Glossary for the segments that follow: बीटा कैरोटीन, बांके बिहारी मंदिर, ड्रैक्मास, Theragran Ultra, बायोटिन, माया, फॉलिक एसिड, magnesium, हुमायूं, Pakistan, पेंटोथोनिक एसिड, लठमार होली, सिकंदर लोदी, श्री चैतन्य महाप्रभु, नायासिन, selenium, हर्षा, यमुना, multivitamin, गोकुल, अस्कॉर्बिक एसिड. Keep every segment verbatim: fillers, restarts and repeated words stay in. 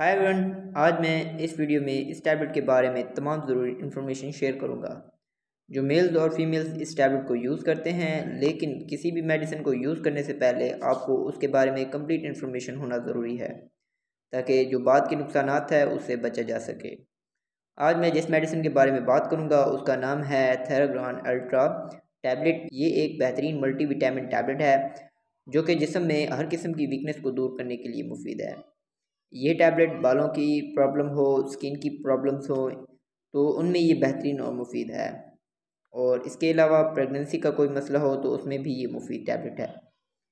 Hi everyone, आज मैं इस वीडियो में इस टैबलेट के बारे में तमाम ज़रूरी इन्फॉर्मेशन शेयर करूंगा जो मेल्स और फीमेल्स इस टैबलेट को यूज़ करते हैं। लेकिन किसी भी मेडिसिन को यूज़ करने से पहले आपको उसके बारे में कंप्लीट इन्फॉर्मेशन होना ज़रूरी है ताकि जो बाद के नुकसान है उससे बचा जा सके। आज मैं जिस मेडिसिन के बारे में बात करूँगा उसका नाम है थेराग्रान अल्ट्रा टैबलेट। ये एक बेहतरीन मल्टीविटामिन टैबलेट है जो कि जिस्म में हर किस्म की वीकनेस को दूर करने के लिए मुफीद है। ये टैबलेट बालों की प्रॉब्लम हो, स्किन की प्रॉब्लम्स हो, तो उनमें ये बेहतरीन और मुफीद है। और इसके अलावा प्रेगनेंसी का कोई मसला हो तो उसमें भी ये मुफीद टैबलेट है।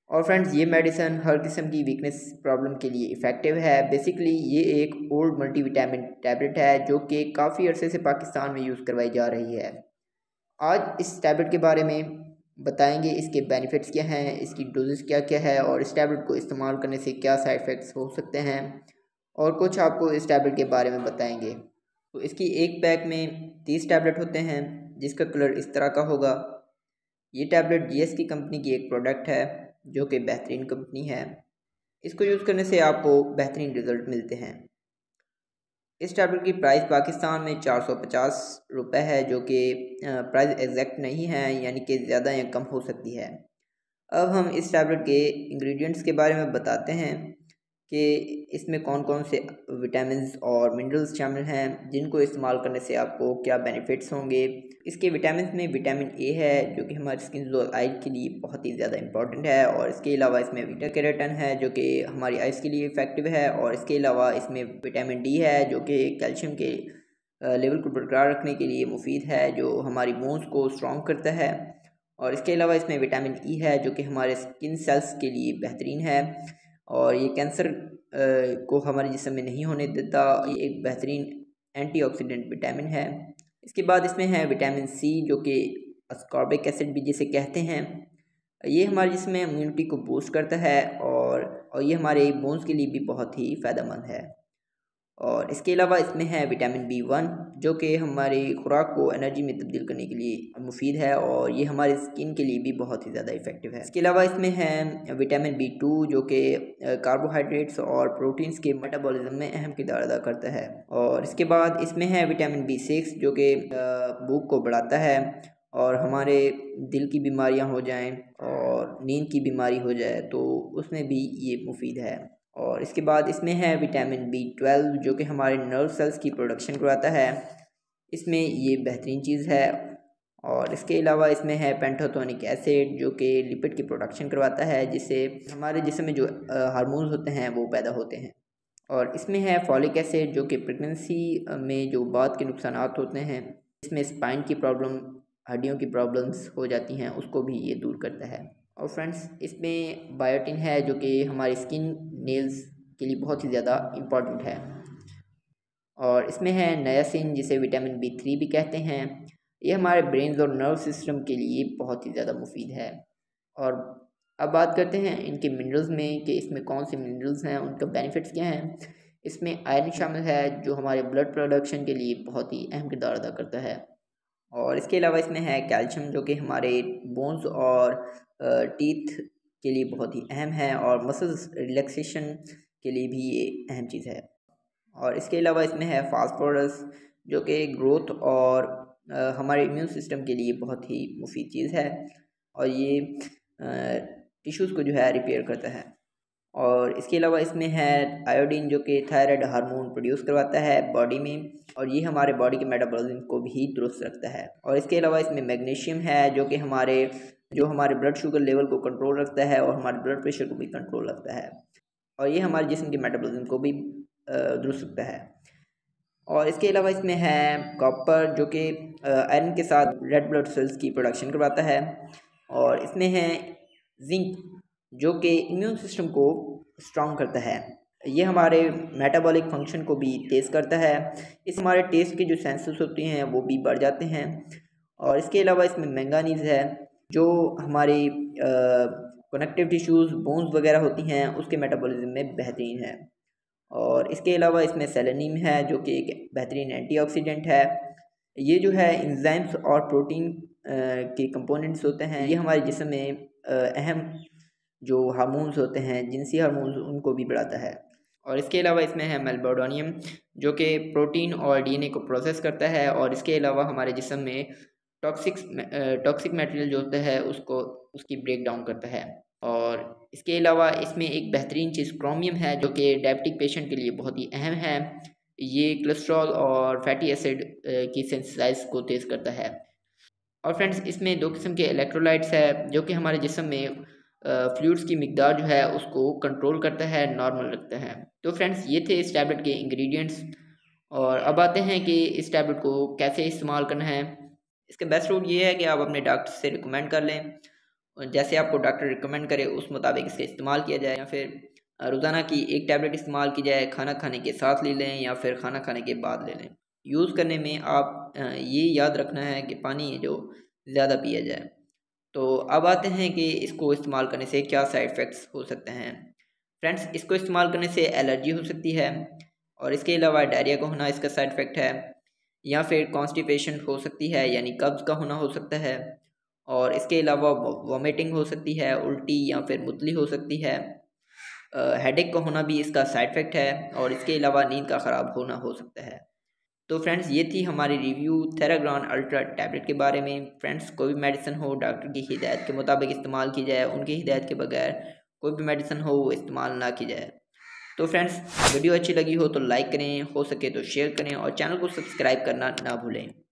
और फ्रेंड्स, ये मेडिसन हर किस्म की वीकनेस प्रॉब्लम के लिए इफ़ेक्टिव है। बेसिकली ये एक ओल्ड मल्टीविटामिन टैबलेट है जो कि काफ़ी अरसे से पाकिस्तान में यूज़ करवाई जा रही है। आज इस टैबलेट के बारे में बताएंगे, इसके बेनिफिट्स क्या हैं, इसकी डोजेस क्या क्या है और इस टैबलेट को इस्तेमाल करने से क्या साइड इफ़ेक्ट्स हो सकते हैं और कुछ आपको इस टैबलेट के बारे में बताएंगे। तो इसकी एक पैक में तीस टैबलेट होते हैं जिसका कलर इस तरह का होगा। ये टैबलेट जी एस की कंपनी की एक प्रोडक्ट है जो कि बेहतरीन कंपनी है। इसको यूज़ करने से आपको बेहतरीन रिज़ल्ट मिलते हैं। इस टैबलेट की प्राइस पाकिस्तान में चार सौ पचास रुपये है जो कि प्राइस एग्जैक्ट नहीं है, यानी कि ज़्यादा या कम हो सकती है। अब हम इस टैबलेट के इंग्रेडिएंट्स के बारे में बताते हैं कि इसमें कौन कौन से विटामिन्स और मिनरल्स शामिल हैं जिनको इस्तेमाल करने से आपको क्या बेनिफिट्स होंगे। इसके विटामिन में विटामिन ए है जो कि हमारी स्किन और आइज़ के लिए बहुत ही ज़्यादा इंपॉर्टेंट है। और इसके अलावा इसमें बीटा कैरोटीन है जो कि हमारी आइज़ के लिए इफ़ेक्टिव है। और इसके अलावा इसमें विटामिन डी है जो कि कैल्शियम के लेवल को बरकरार रखने के लिए मुफीद है, जो हमारी बोन्स को स्ट्रॉन्ग करता है। और इसके अलावा इसमें विटामिन ई है जो कि हमारे स्किन सेल्स के लिए बेहतरीन है और ये कैंसर को हमारे जिस्म में नहीं होने देता। ये एक बेहतरीन एंटीऑक्सीडेंट विटामिन है। इसके बाद इसमें है विटामिन सी जो कि अस्कॉर्बिक एसिड भी जिसे कहते हैं। ये हमारे जिस्म में इम्यूनिटी को बूस्ट करता है और और ये हमारे बोन्स के लिए भी बहुत ही फ़ायदेमंद है। और इसके अलावा इसमें है विटामिन बी वन जो कि हमारी खुराक को एनर्जी में तब्दील करने के लिए मुफीद है और ये हमारे स्किन के लिए भी बहुत ही ज़्यादा इफ़ेक्टिव है। इसके अलावा इसमें है विटामिन बी टू जो कि कार्बोहाइड्रेट्स और प्रोटीन्स के मेटाबॉलिज्म में अहम किरदार अदा करता है। और इसके बाद इसमें है विटामिन बी सिक्स जो कि भूख को बढ़ाता है और हमारे दिल की बीमारियाँ हो जाएँ और नींद की बीमारी हो जाए तो उसमें भी ये मुफीद है। और इसके बाद इसमें है विटामिन बी ट्वेल्व जो कि हमारे नर्व सेल्स की प्रोडक्शन करवाता है। इसमें ये बेहतरीन चीज़ है। और इसके अलावा इसमें है पेंटोथोनिक एसिड जो कि लिपिड की प्रोडक्शन करवाता है जिससे हमारे जिस्म में जो हार्मोन्स होते हैं वो पैदा होते हैं। और इसमें है फॉलिक एसिड जो कि प्रेगनेंसी में जो बाद के नुकसान होते हैं, इसमें स्पाइन की प्रॉब्लम, हड्डियों की प्रॉब्लम्स हो जाती हैं, उसको भी ये दूर करता है। और फ्रेंड्स, इसमें बायोटिन है जो कि हमारी स्किन, नेल्स के लिए बहुत ही ज़्यादा इम्पॉर्टेंट है। और इसमें है नायासिन जिसे विटामिन बी थ्री भी कहते हैं। ये हमारे ब्रेन और नर्व सिस्टम के लिए बहुत ही ज़्यादा मुफीद है। और अब बात करते हैं इनके मिनरल्स में कि इसमें कौन से मिनरल्स हैं, उनका बेनिफिट्स क्या हैं। इसमें आयरन शामिल है जो हमारे ब्लड प्रोडक्शन के लिए बहुत ही अहम किरदार अदा करता है। और इसके अलावा इसमें है कैल्शियम जो कि हमारे बोन्स और टीथ के लिए बहुत ही अहम है और मसल्स रिलैक्सेशन के लिए भी ये अहम चीज़ है। और इसके अलावा इसमें है फास्फोरस जो कि ग्रोथ और हमारे इम्यून सिस्टम के लिए बहुत ही मुफीद चीज़ है और ये टिश्यूज़ को जो है रिपेयर करता है। और इसके अलावा इसमें है आयोडीन जो कि थायराइड हार्मोन प्रोड्यूस करवाता है बॉडी में और ये हमारे बॉडी के मेटाबॉलिज्म को भी दुरुस्त रखता है। और इसके अलावा इसमें मैग्नीशियम है जो कि हमारे जो हमारे ब्लड शुगर लेवल को कंट्रोल रखता है और हमारे ब्लड प्रेशर को भी कंट्रोल रखता है और ये हमारे जिस्म के मेटाबॉलिज्म को भी दुरुस्त रखता है। और इसके अलावा इसमें है कॉपर जो कि आयरन के साथ रेड ब्लड सेल्स की प्रोडक्शन करवाता है। और इसमें है जिंक जो कि इम्यून सिस्टम को स्ट्रॉन्ग करता है। ये हमारे मेटाबॉलिक फंक्शन को भी तेज़ करता है। इस हमारे टेस्ट के जो सेंसेस होती हैं वो भी बढ़ जाते हैं। और इसके अलावा इसमें मैंगानीज़ है जो हमारी कनेक्टिव टिश्यूज़, बोन्स वगैरह होती हैं, उसके मेटाबॉलिज्म में बेहतरीन है। और इसके अलावा इसमें सेलेनियम है जो कि एक बेहतरीन एंटीऑक्सीडेंट है। ये जो है एंजाइम्स और प्रोटीन के कंपोनेंट्स होते हैं, ये हमारे जिस्म में अहम जो हार्मोन्स होते हैं, जिनसी हार्मोन्स, उनको भी बढ़ाता है। और इसके अलावा इसमें है मेलबोडोनियम जो कि प्रोटीन और डीएनए को प्रोसेस करता है, और इसके अलावा हमारे जिस्म में टॉक्सिक टॉक्सिक मटेरियल जो होता है उसको उसकी ब्रेक डाउन करता है। और इसके अलावा इसमें एक बेहतरीन चीज़ क्रोमियम है जो कि डायबिटिक पेशेंट के लिए बहुत ही अहम है। ये कोलेस्ट्रॉल और फैटी एसिड की सेंसिटाइज को तेज़ करता है। और फ्रेंड्स इसमें दो किस्म के इलेक्ट्रोलाइट्स है जो कि हमारे जिस्म में फ्लूइड्स की मिकदार जो है उसको कंट्रोल करता है, नॉर्मल रखता है। तो फ्रेंड्स ये थे इस टैबलेट के इंग्रेडिएंट्स, और अब आते हैं कि इस टैबलेट को कैसे इस्तेमाल करना है। इसका बेस्ट रूल ये है कि आप अपने डॉक्टर से रिकमेंड कर लें, जैसे आपको डॉक्टर रिकमेंड करे उस मुताबिक इसका इस्तेमाल किया जाए, या फिर रोज़ाना की एक टैबलेट इस्तेमाल की जाए, खाना खाने के साथ ले लें या फिर खाना खाने के बाद ले लें। यूज़ करने में आप ये याद रखना है कि पानी जो ज़्यादा पिया जाए। तो अब आते हैं कि इसको इस्तेमाल करने से क्या साइड इफ़ेक्ट्स हो सकते हैं। फ्रेंड्स इसको इस्तेमाल करने से एलर्जी हो सकती है, और इसके अलावा डायरिया का होना इसका साइड इफ़ेक्ट है, या फिर कॉन्स्टिपेशन हो सकती है यानी कब्ज़ का होना हो सकता है, और इसके अलावा वॉमिटिंग हो सकती है, उल्टी या फिर मुतली हो सकती है। हेडेक का होना भी इसका साइड इफ़ेक्ट है, और इसके अलावा नींद का ख़राब होना हो सकता है। तो फ्रेंड्स ये थी हमारी रिव्यू थेराग्रान अल्ट्रा टैबलेट के बारे में। फ्रेंड्स कोई भी मेडिसिन हो डॉक्टर की हिदायत के मुताबिक इस्तेमाल की जाए, उनकी हिदायत के बगैर कोई भी मेडिसिन हो वो इस्तेमाल ना की जाए। तो फ्रेंड्स वीडियो अच्छी लगी हो तो लाइक करें, हो सके तो शेयर करें, और चैनल को सब्सक्राइब करना ना भूलें।